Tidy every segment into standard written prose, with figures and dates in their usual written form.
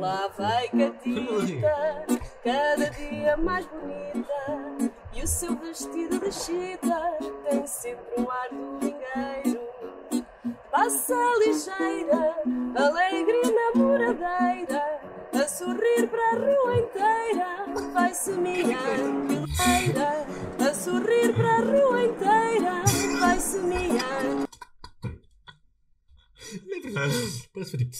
Lá vai Catita, cada dia mais bonita, e o seu vestido de chita tem sempre um ar domingueiro. Passa ligeira, alegre e namoradeira, a sorrir para a rua inteira, vai semear quileira. A sorrir para a rua inteira, vai semear. Não é verdade, parece Felipe.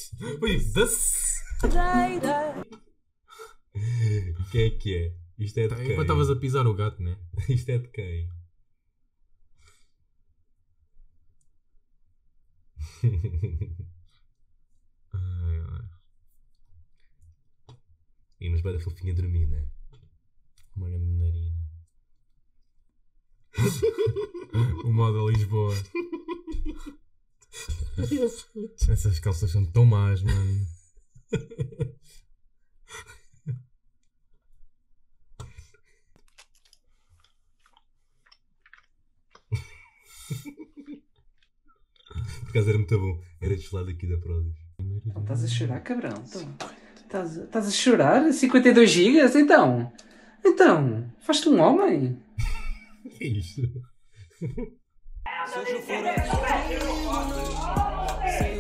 O que é que é? Isto é de quem? Enquanto estavas a pisar o gato, né? Isto é de quem? E mas vai da fofinha dormir, né? Uma grande narina. O modo Lisboa. Essas calças são tão más, mano. Por acaso era muito bom. Era desfilado aqui da PROZIS. Estás a chorar, cabrão? Estás a chorar? 52 gigas? Então, faz-te um homem. O que é isto? Seja o que sei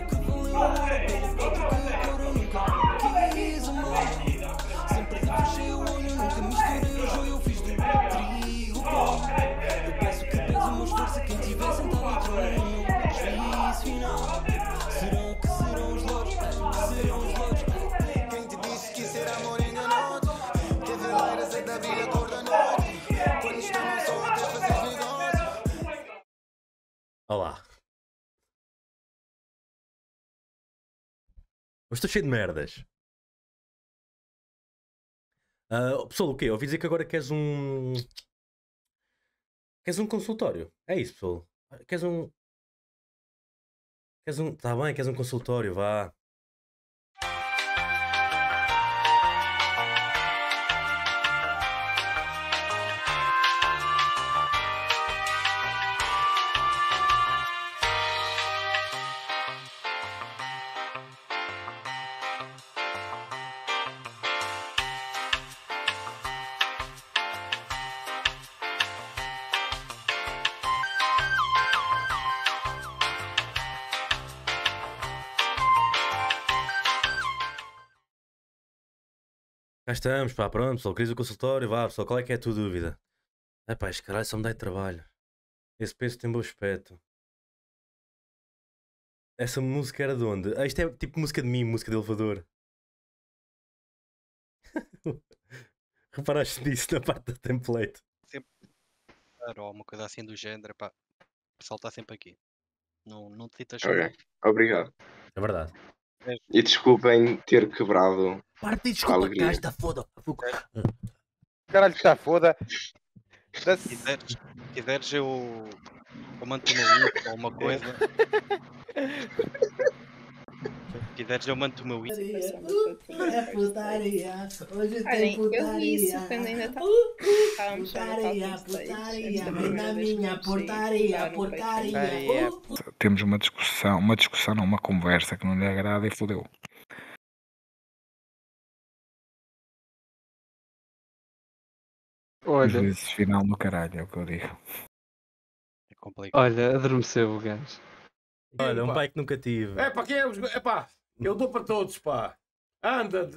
o que vou levar. Sempre fechei o olho, nunca misturei o joio. Eu fiz do trigo pó. Eu peço que peso, meu esforço. Quem tiver sentado na trona, no juízo final. Serão o que serão os lodos, serão os lodos. Quem te disse que será amor ainda não? Teve leiras, é da vida, cor da noite. Quando estamos só até fazer negócio. Olá. Eu estou cheio de merdas. Pessoal, o quê? Eu ouvi dizer que agora queres um... Queres um consultório. É isso, pessoal. Queres um... Queres um... Tá bem, queres um consultório, vá. Cá estamos, pá, pronto, pessoal, queres o consultório, vá, pessoal, qual é que é a tua dúvida? É pá, este caralho só me dá de trabalho. Esse peso tem bom aspecto. Essa música era de onde? Ah, isto é tipo música de mim, música de elevador. Reparaste nisso na parte da template? Sempre, ou uma coisa assim do género, pá, o pessoal está sempre aqui. Não te ditas. Ok, obrigado. É verdade. E desculpem ter quebrado. Parte de desculpa, caralho, está foda. Caralho, está foda. Se quiseres eu mando-te o meu link ou uma coisa. Se quiseres eu mando-te o meu link. É putaria. Hoje tem putaria. Eu vi isso quando ainda estávamos putaria, na minha portaria, portaria. Temos uma discussão, não, uma conversa que não lhe agrada e fodeu. Olha, esse final do caralho, é o que eu digo. É complicado. Olha, adormeceu o gajo. Olha, um pai que nunca tive. É pá, quem é pá, eu dou para todos, pá. Anda.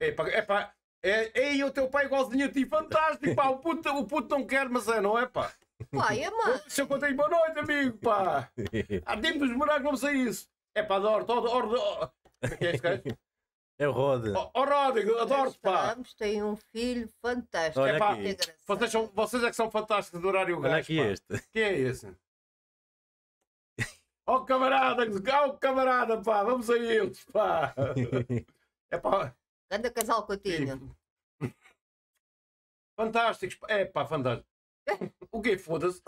É pá, é o teu pai igualzinho a ti, fantástico, pá. O puto não quer, mas é, não é, pá? Pai, é mano. Se eu contei boa noite, amigo, pá. Há tempo dos buracos, não sei isso. É pá, adoro. Como é que é este gajo? É o Roda. Oh Roda, adoro-te, pá. Tem um filho fantástico. Olha pá, aqui. Vocês é que são fantásticos de horário o gajo. Olha aqui pá. Este. Quem é esse? Oh camarada, pá. Vamos a eles, pá. É pá. Grande casal Coutinho. Fantásticos, pá. É pá, fantástico. O que é? Foda-se.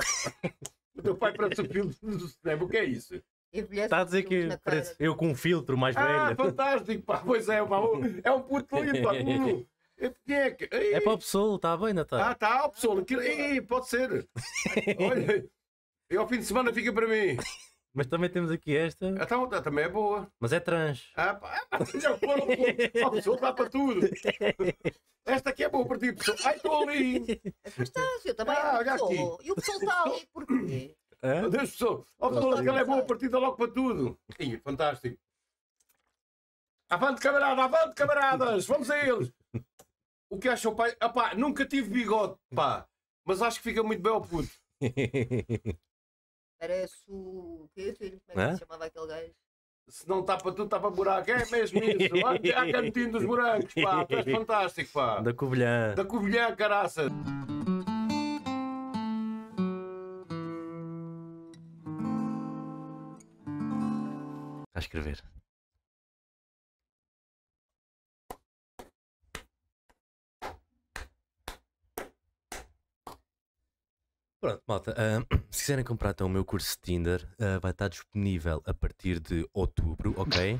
O teu pai parece o filho do cinema. O que é isso? Está a dizer que parece eu com um filtro mais velho. Ah, fantástico, pá. Pois é, pá. É um puto lindo, pá. É para o pessoal, está bem, Natália? Ah, está, o pessoal. Pode ser. Olha, E ao fim de semana fica para mim. Mas também temos aqui esta. Então, também é boa. Mas é trans. Ah, pá, já foram. A pessoa dá para tudo. Esta aqui é boa para ti, pessoal. Ai, estou ali. Estás, eu também. Ah, olha aqui. E o pessoal está ali, porquê? Meu Deus, pessoal. A pessoa que é boa para ti, dá logo para tudo. Sim, fantástico. Avante, camarada, avante, camaradas. Vamos a eles. O que acham, pai? Ah, pá, nunca tive bigode, pá. Mas acho que fica muito bem ao puto. Parece o quê, filho? Como é que se chamava aquele gajo? Se não está para tudo, está para buraco. É mesmo isso. Há a cantinho dos buracos, pá. Tu és fantástico, pá. Da Covilhã. Da Covilhã, caraça. Está a escrever. Pronto, malta, se quiserem comprar então o meu curso de Tinder, vai estar disponível a partir de outubro, ok?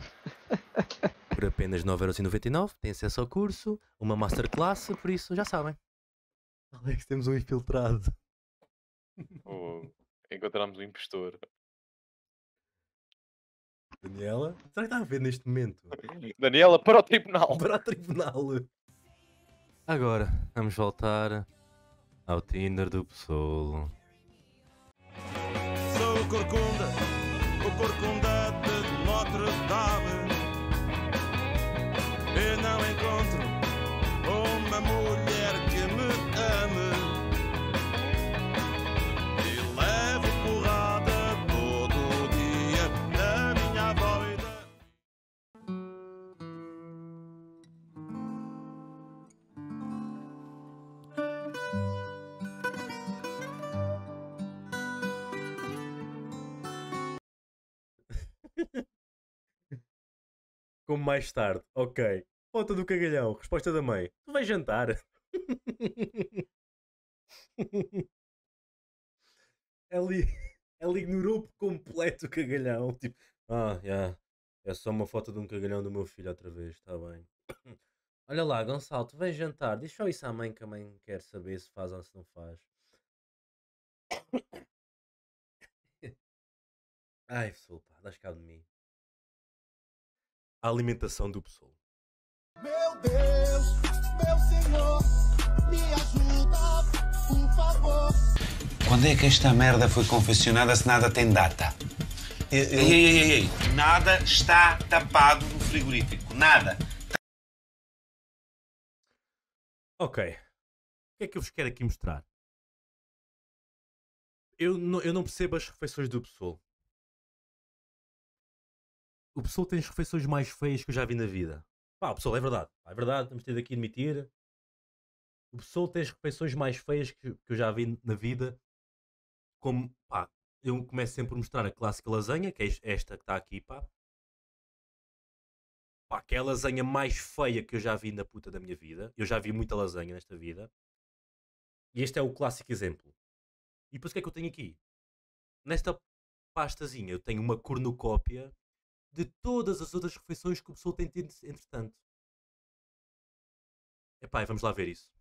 Por apenas 9,99€, tem acesso ao curso, uma masterclass, por isso já sabem. Alex, temos um infiltrado. Oh, encontramos um impostor. Daniela? Será que está a ver neste momento? Daniela, para o tribunal! Para o tribunal! Agora, vamos voltar ao Tinder do Pessoal. Sou o corcunda de Notre Dame. Eu não encontro uma mulher que me ame. E levo porrada todo dia na minha boida. Como mais tarde, ok. Ponta do cagalhão, resposta da mãe. Tu vais jantar. Ela ignorou por completo o cagalhão. Tipo, é só uma foto de um cagalhão do meu filho outra vez, está bem. Olha lá, Gonçalo, tu vais jantar. Diz só isso à mãe, que a mãe quer saber se faz ou se não faz. Ai, pessoal, pá, dás cabo de mim. A alimentação do pessoal. Meu Deus, meu Senhor, me ajuda, por favor. Quando é que esta merda foi confeccionada se nada tem data? Ei. Nada está tapado no frigorífico. Nada. Ok. O que é que eu vos quero aqui mostrar? Eu não percebo as refeições do pessoal. O pessoal tem as refeições mais feias que eu já vi na vida. Pá, o pessoal, é verdade, temos tido aqui de admitir. O pessoal tem as refeições mais feias que eu já vi na vida. Como, pá, eu começo sempre a mostrar a clássica lasanha, que é esta que está aqui, pá. Pá, que é a lasanha mais feia que eu já vi na puta da minha vida. Eu já vi muita lasanha nesta vida. E este é o clássico exemplo. E depois o que é que eu tenho aqui? Nesta pastazinha eu tenho uma cornucópia de todas as outras refeições que o pessoal tem tido entretanto. Epá, vamos lá ver isso.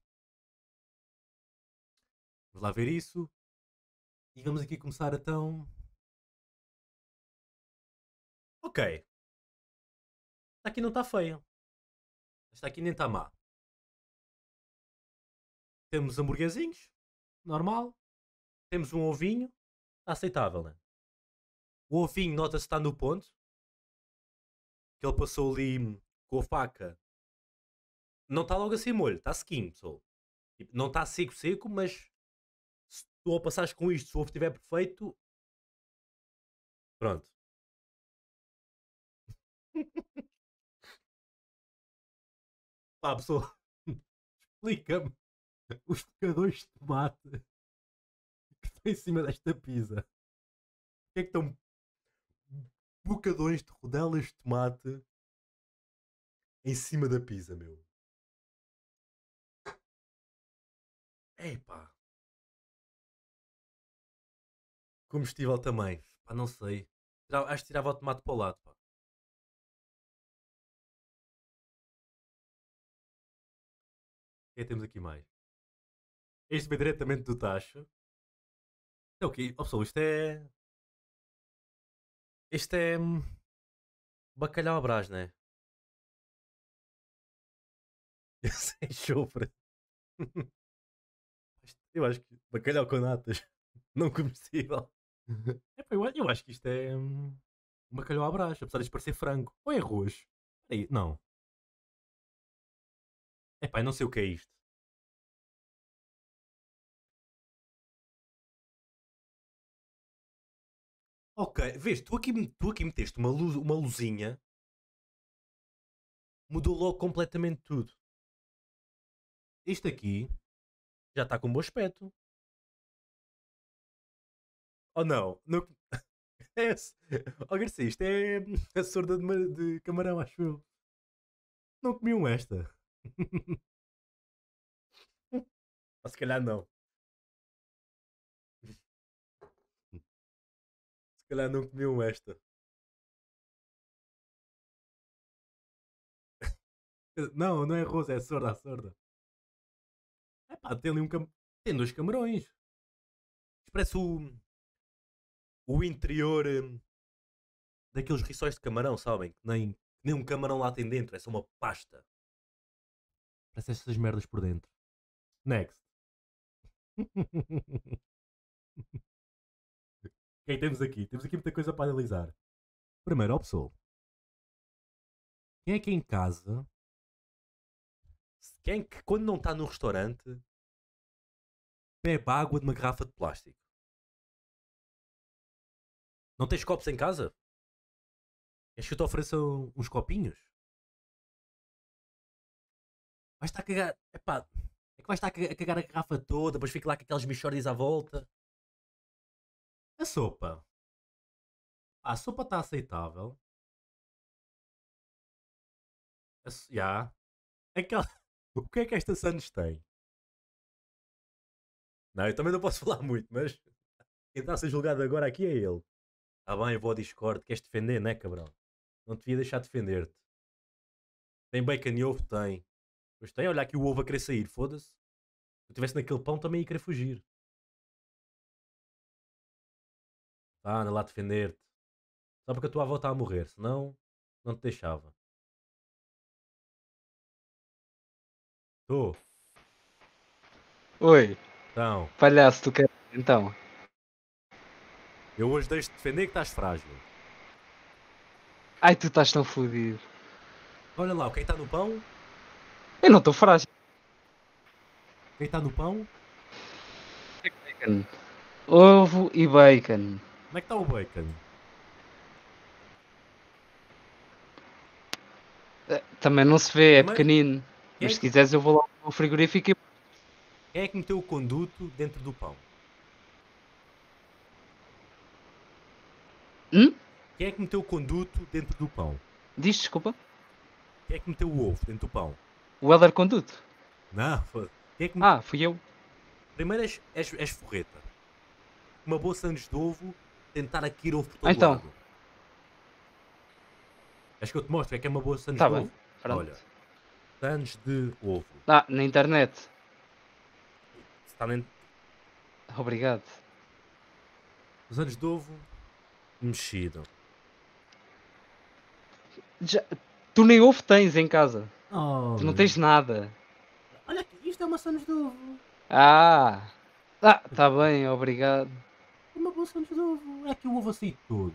Vamos lá ver isso. E vamos aqui começar então. Ok. Esta aqui não está feia. Esta aqui nem está má. Temos hamburguerzinhos. Normal. Temos um ovinho. Está aceitável, né? O ovinho nota-se está no ponto. Que ele passou ali com a faca. Não está logo assim molho, está sequinho, pessoal. Não está seco, mas se tu ao passares com isto, se o ovo estiver perfeito, pronto. Pá, pessoal, explica-me os pecadores de tomate que estão em cima desta pizza. O que é que estão... bocadões de rodelas de tomate em cima da pizza, meu. Epá. Comestível também. Pá, não sei. Acho que tirava o tomate para o lado, pá. O que é que temos aqui mais? Este vem diretamente do tacho. É o quê? Oh, pessoal, isto é... Isto é... Bacalhau à Brás, né? Sem chofre. Eu acho que... Bacalhau com natas. Não comestível. Eu acho que isto é... Bacalhau à Brás, apesar de parecer frango. Ou é arroz? Aí, não. Epá, eu não sei o que é isto. Ok, vês, tu aqui meteste uma luzinha. Mudou logo completamente tudo. Isto aqui já está com um bom aspecto. Oh não, não... É, oh Garcia, isto é a sorda de camarão, acho eu. Não comiam esta. Ou se calhar não. Se calhar não comiam esta. Não, não é rosa, é sorda, a sorda. É pá, tem ali um cam... Tem dois camarões. Parece o interior daqueles rissóis de camarão, sabem? Que nem um camarão lá tem dentro, é só uma pasta. Parece essas merdas por dentro. Next. E aí temos aqui? Temos aqui muita coisa para analisar. Primeiro, ó pessoal. Quem é que em casa... Quem é que quando não está no restaurante... Bebe água de uma garrafa de plástico? Não tens copos em casa? Queres que eu te ofereça uns copinhos? Vais estar a cagar... Epá, é que vais estar a cagar a garrafa toda, depois fica lá com aquelas michórdias à volta. A sopa. A sopa está aceitável. Já. Aquela... O que é que esta Santos tem? Não, eu também não posso falar muito, mas... Quem está a ser julgado agora aqui é ele. Ah bem, eu vou ao Discord. Queres defender, né, cabrão? Não te devia deixar defender-te. Tem bacon e ovo? Tem. Pois tem. Olha aqui o ovo a querer sair, foda-se. Se eu estivesse naquele pão também ia querer fugir. Ah, anda lá defender-te. Só porque a tua avó está a morrer, senão não te deixava. Tu. Oi. Então. Palhaço, tu quer... Então. Eu hoje deixo-te defender que estás frágil. Ai, tu estás tão fodido. Olha lá, quem está no pão? Eu não estou frágil. Quem está no pão? Bacon. Ovo e bacon. Como é que está o bacon? Também não se vê, é pequenino. Mas se quiseres eu vou lá ao frigorífico e... Quem é que meteu o conduto dentro do pão? Quem é que meteu o conduto dentro do pão? Diz, desculpa? Quem é que meteu o ovo dentro do pão? O Helder Conduto? Não, foda-se. É que... Ah, fui eu. Primeiro és forreta. Uma boa sandes de ovo... Tentar aqui ovo por todo lado. Acho que eu te mostro é que é uma boa sandes de ovo. Pronto. Olha, sandes de ovo. Ah, na internet. Está na... Obrigado. Sandes de ovo mexido. Já... Tu nem ovo tens em casa. Oh, tu não tens nada. Olha, isto é uma sandes de ovo. Ah, está bem, obrigado. Uma boa sandes de ovo. É que o ovo assim todo.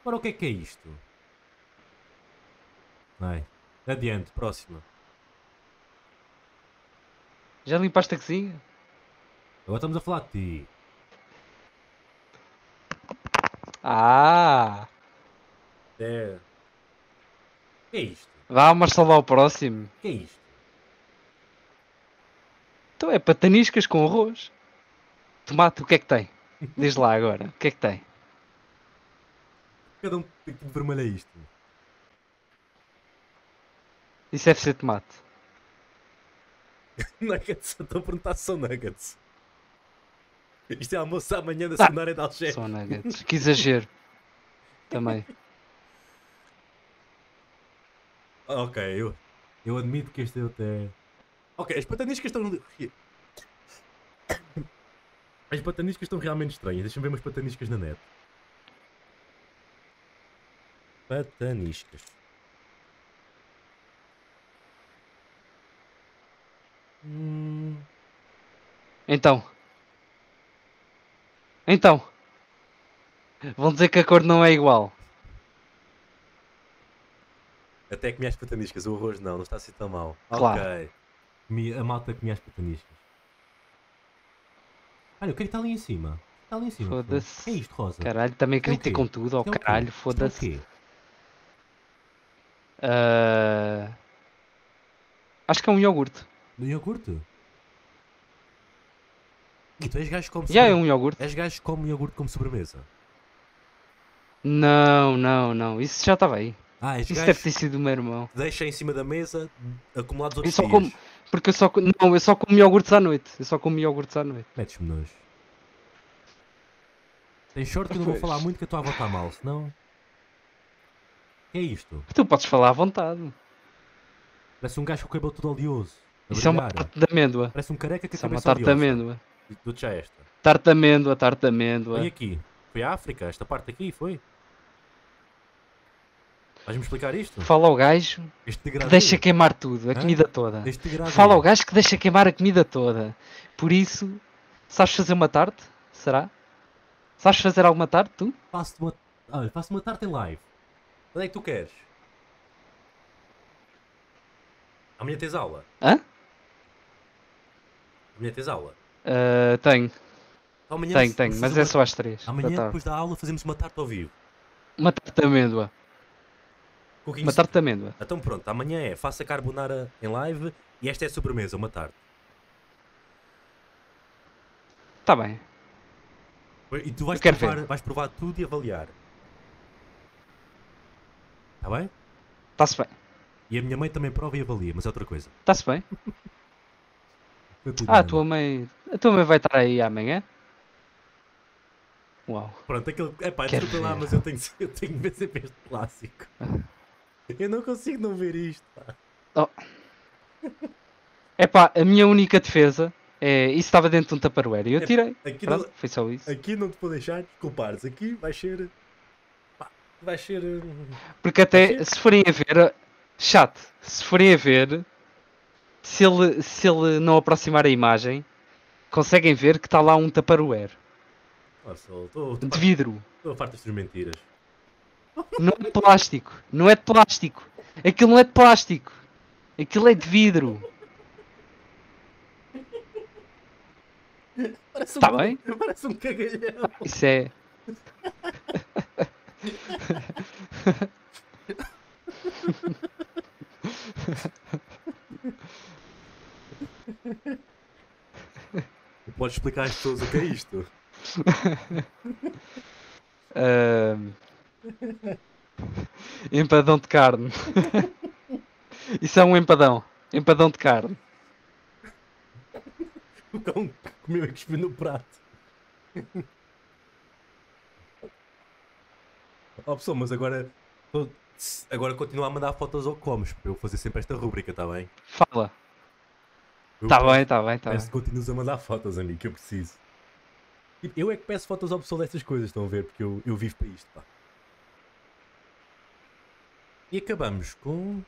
Agora o que é isto? Bem, adiante, próxima. Já limpaste a cozinha? Agora estamos a falar de ti. É. O que é isto? Vá, Marcelo, ao próximo. O que é isto? Então é pataniscas com arroz. Tomate, o que é que tem? Diz lá agora, o que é que tem? Cada um tem que vermelho é isto. Isso é FC tomate. Nuggets, estou a perguntar se são nuggets. Isto é almoço amanhã da secundária de Algés. São nuggets, que exagero. Também. Ok, eu admito que este é até... Ok, as pataniscas estão... As bataniscas estão realmente estranhas. Deixa-me ver umas bataniscas na net. Bataniscas. Então. Vão dizer que a cor não é igual. Até comi as bataniscas, o arroz não está assim tão mal. Claro. Ok. A malta comia as bataniscas. Olha, o que é que está ali em cima? Está ali em cima. Foda-se. O que é isto, Rosa? Caralho, também criticam com tudo. Oh, caralho, foda-se. Acho que é um iogurte. Um iogurte? E tu és gajo como sobremesa? É um iogurte. És gajo como iogurte como sobremesa? Não. Isso já estava aí. Isso deve ter sido o meu irmão. Deixa em cima da mesa acumulados outros dias. Porque eu só como iogurtes à noite. Metes-me nojo. Tens sorte que eu não vou falar muito que a tua avó está mal, senão... O que é isto? Tu podes falar à vontade. Parece um gajo com o cabelo todo oleoso. Isso é uma tarte de amêndoa. Parece um careca que a cabeça oleosa. Isso é uma tarte de amêndoa. Dou-te já esta. Tarte de amêndoa. E aqui? Foi à África? Esta parte aqui foi? Vais-me explicar isto? Fala ao gajo que deixa queimar tudo, a comida toda. Fala ao gajo que deixa queimar a comida toda. Por isso, sabes fazer uma tarte? Será? Sabes fazer alguma tarte, tu? Faço uma tarte em live. Onde é que tu queres? Amanhã tens aula? Hã? Amanhã tens aula? Tenho. Tenho, mas é só às 3. Amanhã depois da aula fazemos uma tarte ao vivo. Uma tarte de amêndoa. Uma tarte de amêndoa. Então pronto, amanhã é faça carbonara em live e esta é a sobremesa, uma tarte. Está bem. E tu vais provar tudo e avaliar. Está bem? Está-se bem. E a minha mãe também prova e avalia, mas é outra coisa. Está-se bem. A tua mãe vai estar aí amanhã? Uau. Pronto, aquele... Epá, desculpa lá, mas eu tenho ver sempre este clássico. Eu não consigo não ver isto. Epá, a minha única defesa é... Isso estava dentro de um tupperware e eu tirei. Aqui pronto, não... Foi só isso. Aqui não te vou deixar desculpares. Aqui vai ser... Porque até se forem a ver... Chato. Se forem a ver... Se ele não aproximar a imagem... Conseguem ver que está lá um tupperware. Nossa, de vidro. Estou a parte das mentiras. Não é de plástico, aquilo não é de plástico, aquilo é de vidro. Está bem? Parece um cagalhão. Isso é... Podes explicar às pessoas o que é isto? Empadão de carne. Isso é um empadão. Empadão de carne. O cão comeu e cuspiu no prato. Oh pessoal, mas agora continua a mandar fotos ao comes para eu fazer sempre esta rubrica, está bem? Fala. Está bem. Continuas a mandar fotos, amigo, que eu preciso. Eu é que peço fotos ao pessoal destas coisas, estão a ver? Porque eu vivo para isto, pá. E acabamos com...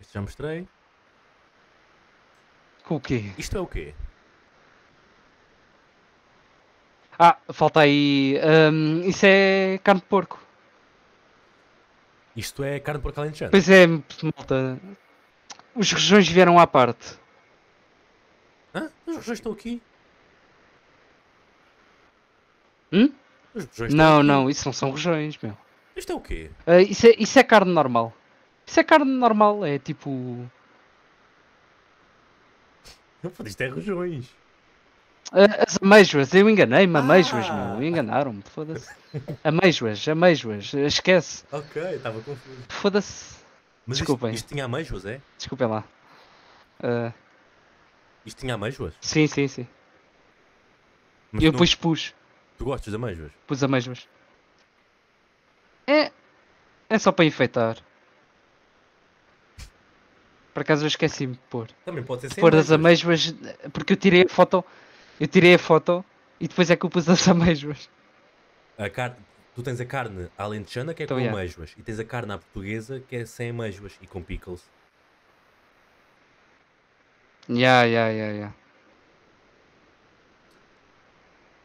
Isto já mostrei. Com o quê? Isto é o quê? Falta aí... isso é carne de porco. Isto é carne de porco alentejana. Pois é, malta. Os rojões vieram à parte. Hã? Os rojões estão aqui? Não, isso não são rojões, meu. Isto é o quê? Isso é carne normal. Isso é carne normal, é tipo... Isto é rojões. As amêijoas, eu enganei-me, amêijoas, meu. Enganaram-me, foda-se. Amêijoas, esquece. Ok, estava confuso. Foda-se. Mas desculpem. Isto tinha amêijoas, é? Desculpem lá. Isto tinha amêijoas? Sim. Mas eu depois pus. Tu gostas de amêijoas? Pus amêijoas. É só para enfeitar. Por acaso eu esqueci-me de pôr. Também pode ser sem amêijoas. Pôr as amêijoas, porque eu tirei a foto E depois é que eu pus as amêijoas. Tu tens a carne alentejana que é então, com amêijoas. E tens a carne à portuguesa que é sem amêijoas e com pickles.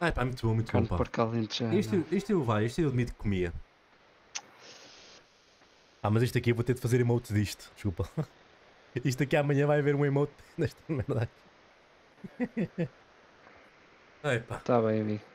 Ah, pá, muito bom, muito bom, pá. Isto eu admito que comia. Ah, mas isto aqui eu vou ter de fazer emote disto, desculpa. Isto aqui amanhã vai haver um emote nesta merda. Ai, pá. Tá bem, amigo.